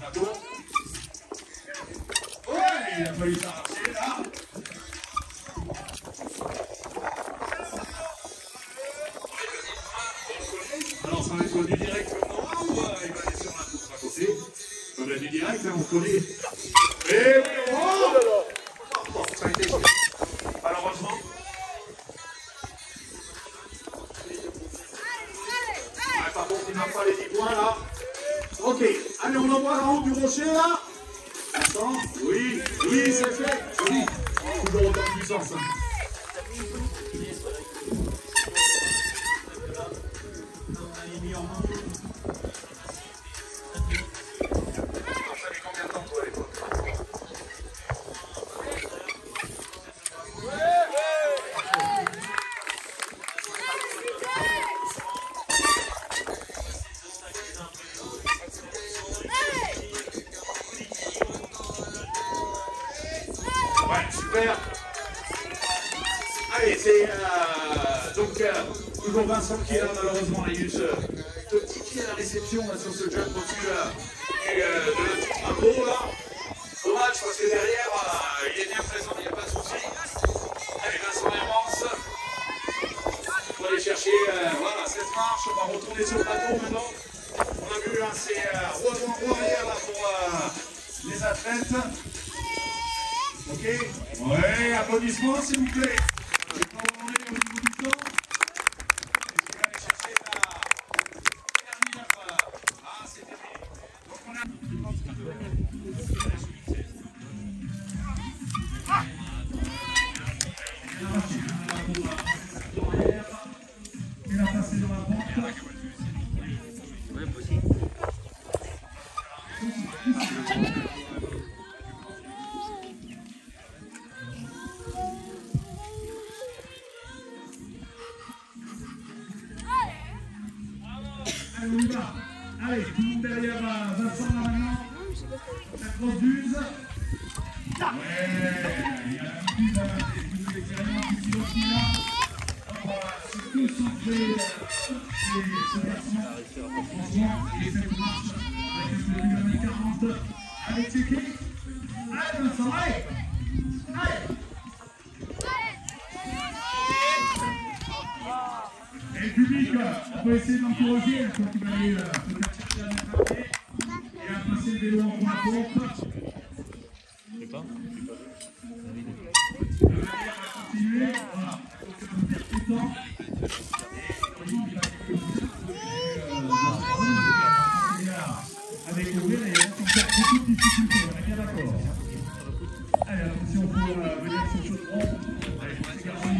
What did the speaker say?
Alors ça va être du direct maintenant ou il va aller sur la course à côté? Ça va être du direct, on se connaît. Et oh, ça a été chaud. Malheureusement. Ah, par contre, il n'a pas les 10 points là. Ok, allez, on envoie la route du rocher là. Attends, oui, oui, c'est fait. Oui. Toujours autant de puissance. Hein. Ouais, super. Allez, c'est donc toujours Vincent qui est là, malheureusement. Il y a eu ce petit pied à la réception là, sur ce jump au-dessus de un gros là. Dommage parce que derrière, il est bien présent, il n'y a pas de souci. Allez, Vincent Hermance. On va aller chercher voilà, cette marche. On va retourner sur le bateau maintenant. On a vu, hein, c'est roi avant, roi arrière là, pour les athlètes. Ok. Ouais, applaudissements s'il vous plaît. Je vais pas vous demander au niveau du temps. Je vais aller chercher la dernière. Ah, c'est terminé. Donc on a... Il a passé dans la porte. Ouais, possible. Allez, tout le monde derrière Vincent là maintenant. La grosse duse. Ouais, il y a la duse là, il nous expérimente ici aussi là. C'est tout sauf ce garçon. Franchement, il fait une marche avec le début de l'année 40. Allez, checker. Allez, Vincent, allez. Et le public, on va essayer d'encourager quand il va aller peut-être chercher à l'attraper et à passer le vélo en contre-pompe. Je sais pas. Le vélo va continuer, voilà. Il va faire tout le temps. Et il va avec le vélo, il va faire beaucoup de difficultés, on est bien d'accord. Allez, attention pour venir sur le chaudron. Allez, on va se garder.